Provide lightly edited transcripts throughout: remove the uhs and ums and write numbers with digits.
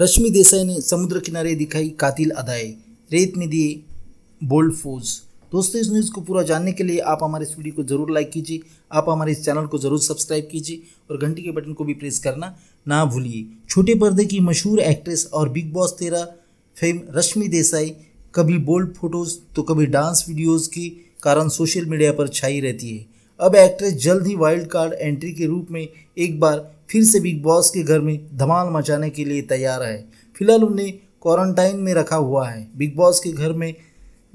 रश्मि देसाई ने समुद्र किनारे दिखाई कातिल अदाएं, रेत में दिए बोल्ड फोज। दोस्तों, इस न्यूज़ को पूरा जानने के लिए आप हमारे इस वीडियो को ज़रूर लाइक कीजिए, आप हमारे इस चैनल को ज़रूर सब्सक्राइब कीजिए और घंटी के बटन को भी प्रेस करना ना भूलिए। छोटे पर्दे की मशहूर एक्ट्रेस और Bigg Boss 13 fame Rashmi Desai कभी बोल्ड फोटोज़ तो कभी डांस वीडियोज़ के कारण सोशल मीडिया पर छाई रहती है। अब एक्ट्रेस जल्द ही वाइल्ड कार्ड एंट्री के रूप में एक बार फिर से बिग बॉस के घर में धमाल मचाने के लिए तैयार है। फिलहाल उन्हें क्वारंटाइन में रखा हुआ है। बिग बॉस के घर में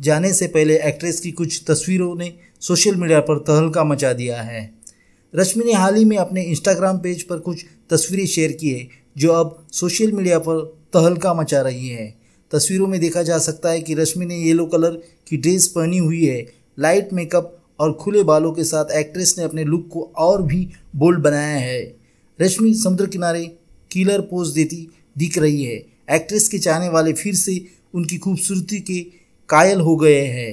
जाने से पहले एक्ट्रेस की कुछ तस्वीरों ने सोशल मीडिया पर तहलका मचा दिया है। रश्मि ने हाल ही में अपने इंस्टाग्राम पेज पर कुछ तस्वीरें शेयर की है जो अब सोशल मीडिया पर तहलका मचा रही हैं। तस्वीरों में देखा जा सकता है कि रश्मि ने येलो कलर की ड्रेस पहनी हुई है। लाइट मेकअप और खुले बालों के साथ एक्ट्रेस ने अपने लुक को और भी बोल्ड बनाया है। रश्मि समुद्र किनारे किलर पोज देती दिख रही है। एक्ट्रेस के चाहने वाले फिर से उनकी खूबसूरती के कायल हो गए हैं।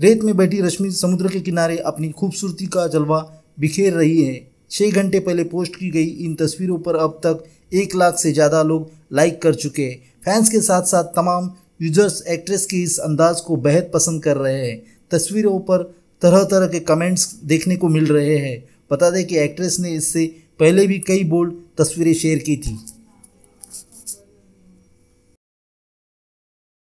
रेत में बैठी रश्मि समुद्र के किनारे अपनी खूबसूरती का जलवा बिखेर रही है। 6 घंटे पहले पोस्ट की गई इन तस्वीरों पर अब तक 1 लाख से ज़्यादा लोग लाइक कर चुके हैं। फैंस के साथ साथ तमाम यूजर्स एक्ट्रेस के इस अंदाज को बेहद पसंद कर रहे हैं। तस्वीरों पर तरह तरह के कमेंट्स देखने को मिल रहे हैं। बता दें कि एक्ट्रेस ने इससे पहले भी कई बोल्ड तस्वीरें शेयर की थी।